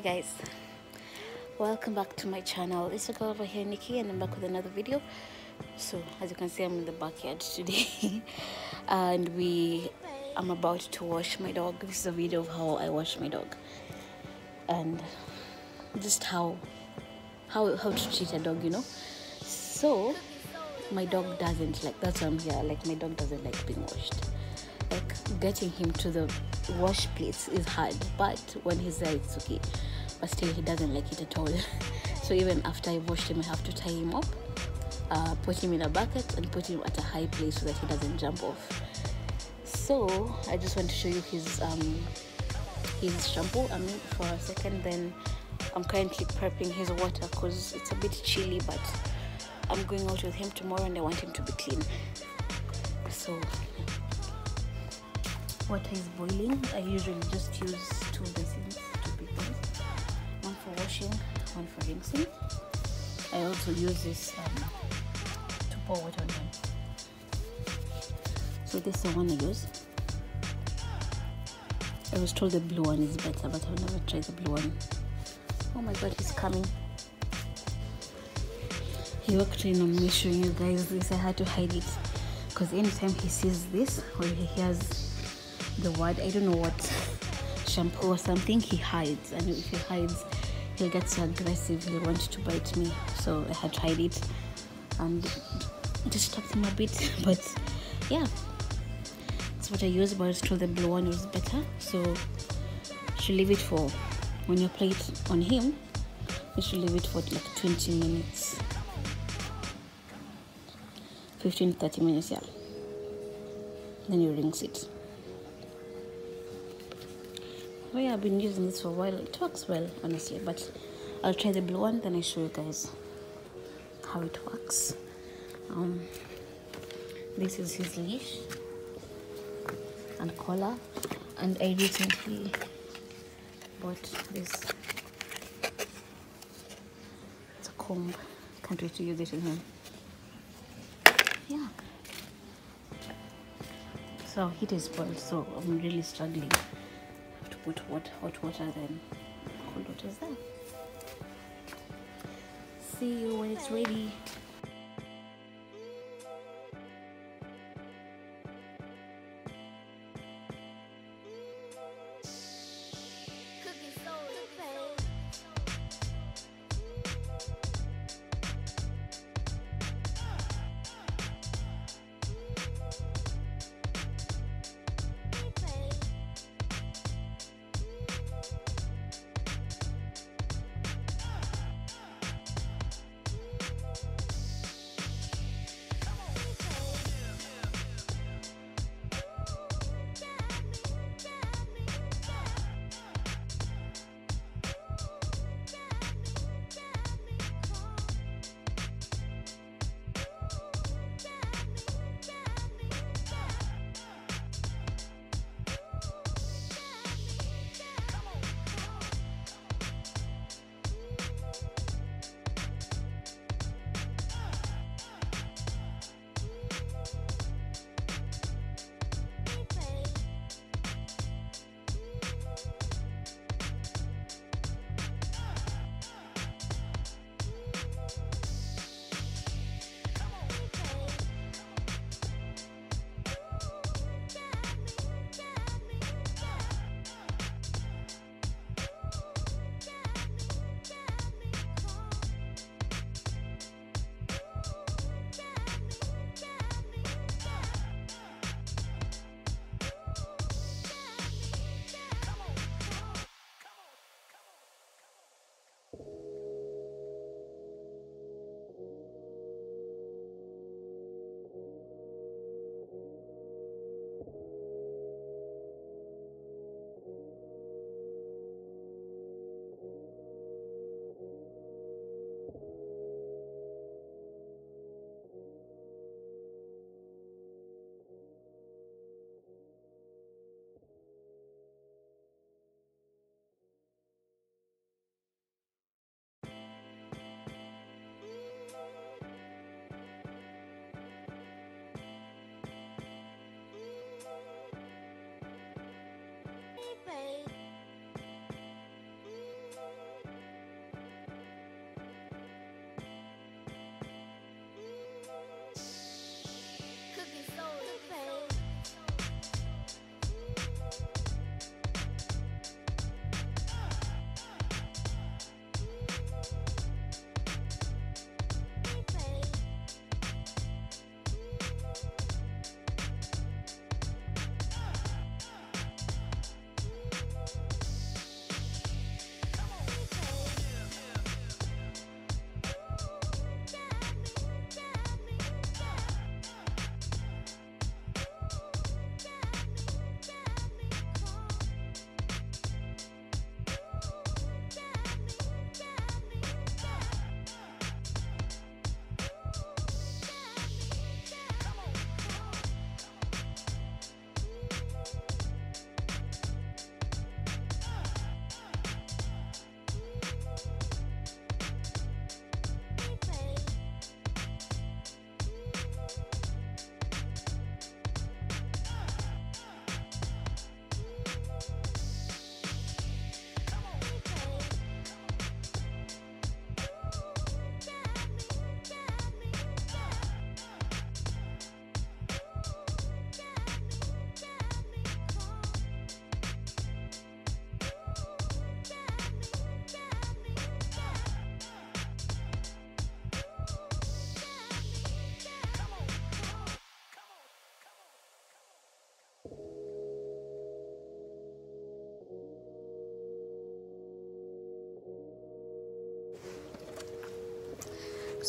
Hi guys, welcome back to my channel. It's your girl over here, Nikki, and I'm back with another video. So as you can see, I'm in the backyard today and I'm about to wash my dog. This is a video of how I wash my dog and just how to treat a dog, you know. So my dog doesn't like, that's why I'm here. Like, my dog doesn't like being washed. Like, getting him to the wash place is hard, but when he's there it's okay, but still he doesn't like it at all. So even after I washed him, I have to tie him up, put him in a bucket and put him at a high place so that he doesn't jump off. So I just want to show you his shampoo for a second. Then I'm currently prepping his water because it's a bit chilly, but I'm going out with him tomorrow and I want him to be clean. So water is boiling. I usually just use two basins, two big ones, one for washing, one for rinsing. I also use this to pour water on him. So this is the one I use. I was told the blue one is better, but I've never tried the blue one. Oh my god, he's coming. He walked in on me showing you guys this. I had to hide it because anytime he sees this or he hears the word, I don't know what, shampoo or something, he hides, and if he hides he'll get so aggressive, he'll want to bite me. So I had tried it and just tucked him a bit, but yeah, that's what I used. But I was told the blue one was better, so you should leave it for, when you apply it on him, you should leave it for like 20 minutes, 15-30 minutes, yeah, then you rinse it. Oh yeah, I've been using this for a while. It works well, honestly, but I'll try the blue one, then I'll show you guys how it works. This is his leash and collar, and I recently bought this. It's a comb. Can't wait to use it in him. Yeah. So heat is spoiled, so I'm really struggling. Put hot water, then cold water is there. See you when it's ready.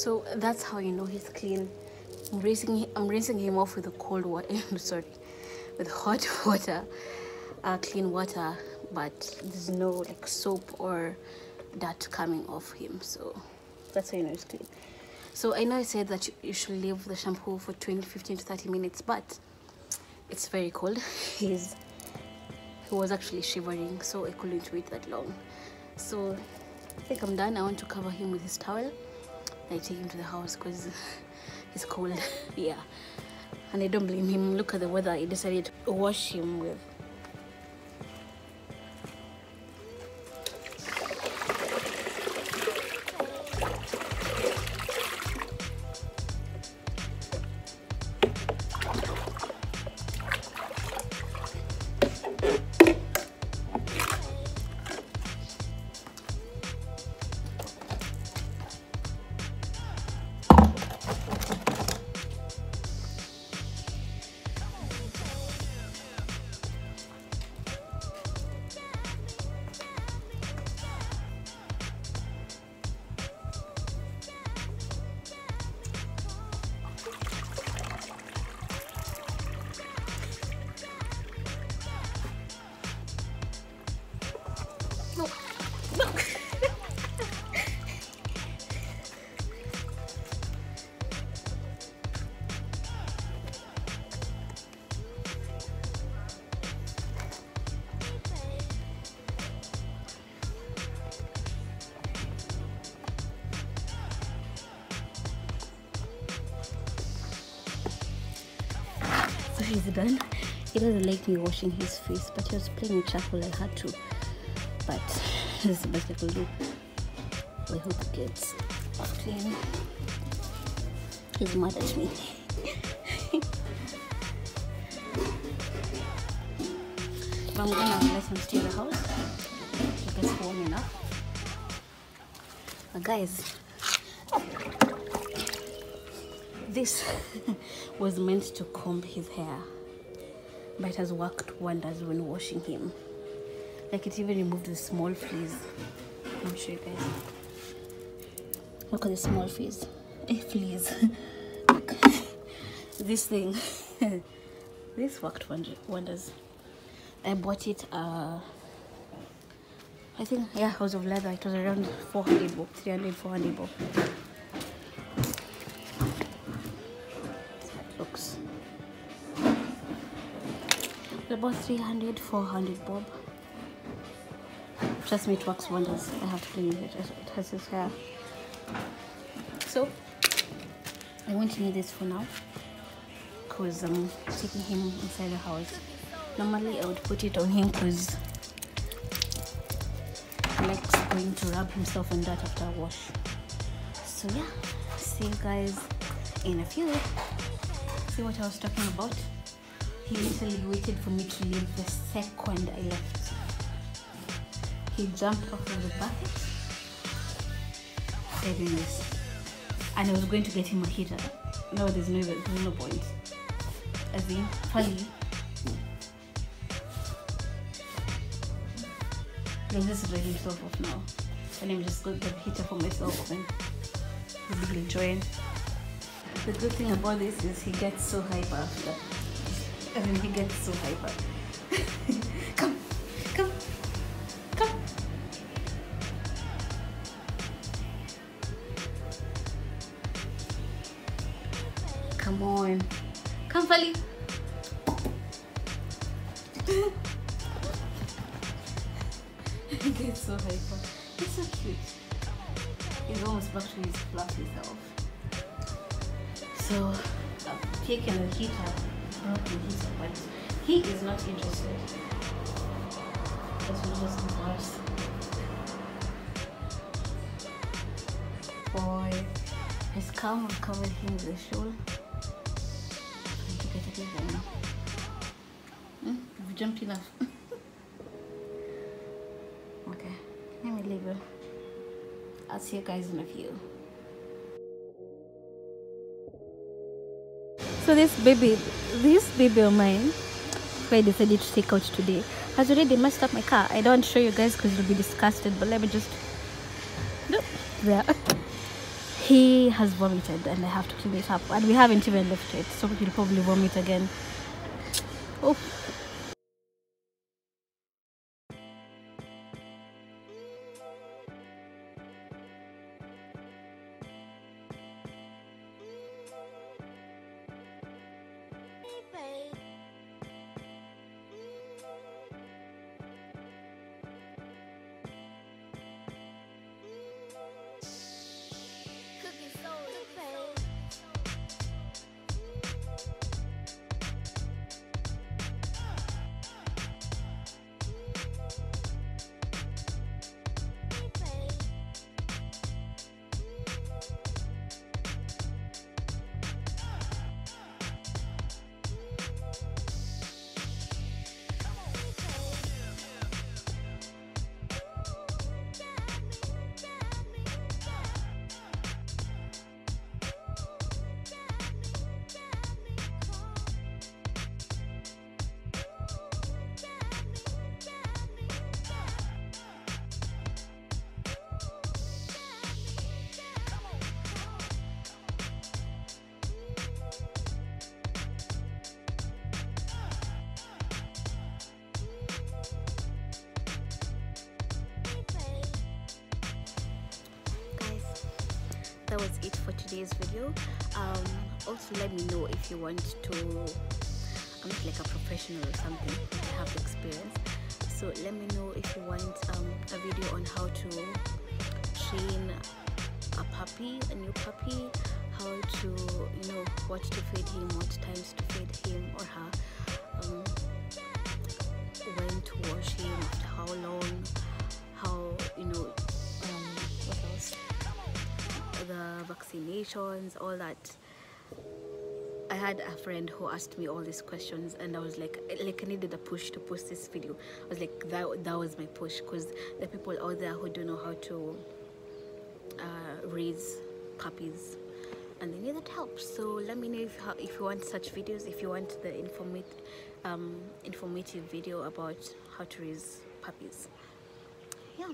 So that's how you know he's clean. I'm rinsing him off with a cold water. Sorry, with hot water, clean water, but there's no like soap or dirt coming off him. So that's how you know it's clean. So I know I said that you should leave the shampoo for 15 to 30 minutes, but it's very cold. He was actually shivering, so I couldn't wait that long. So I think I'm done. I want to cover him with his towel. I take him to the house because it's cold. Yeah, and I don't blame him. Look at the weather. I decided to wash him with he's done. He doesn't like me washing his face, but he was playing with charcoal. I had to, but this is the best I could do. I hope it gets clean. He's mad at me. But I'm gonna let him stay in the house. It gets warm enough. But guys, this was meant to comb his hair, but it has worked wonders when washing him. Like, it even removed the small fleas. I'm sure you guys look at the small fleas. Fleas. This thing, this worked wonders. I bought it. I think, yeah, House of Leather. It was around 400 bob, 300, 400 bob. About 300, 400 bob. Trust me, it works wonders. I have to clean it. It has his hair. So I won't need this for now because I'm taking him inside the house. Normally I would put it on him because he likes going to rub himself on that after a wash. So yeah, see you guys in a few. See what I was talking about. He literally waited for me to leave the second I left. He jumped off of the bucket. Doing this. And I was going to get him a heater. No, there's no point. As in, Fali. He'll just dry himself off now. And I'm just going to get a heater for myself and he'll enjoy it. The good thing about this is he gets so hyper after. He gets so hyper. Come, come, come. Come on. Come, Fali. He gets so hyper. He's so cute. He's almost back to his fluffy self. So, I've taken a heater. But he is not interested. That's what just worse. Boy, his calm will cover him with a shawl. I'm trying to get it right now. You've jumped enough. Okay, let me leave her. I'll see you guys in a few. So this baby of mine, who I decided to take out today, has already messed up my car. I don't show you guys because you'll be disgusted, but let me just... Nope. There. he has vomited and I have to clean it up, and we haven't even left it, so he'll probably vomit again. Oh. That was it for today's video. Also, let me know if you want to. I'm not like a professional or something, but I have experience, so let me know if you want a video on how to train a puppy, a new puppy, how to, you know, what to feed him, what times to feed him or her, when to wash him, after how long, how, you know, what else, the vaccinations, all that. I had a friend who asked me all these questions, and I was like I needed a push to post this video. I was like, that was my push, because the people out there who don't know how to raise puppies and they need that help. So let me know if you want such videos, if you want the informative video about how to raise puppies. Yeah.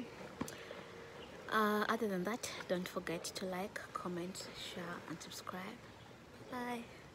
Other than that, don't forget to like, comment, share and subscribe. Bye.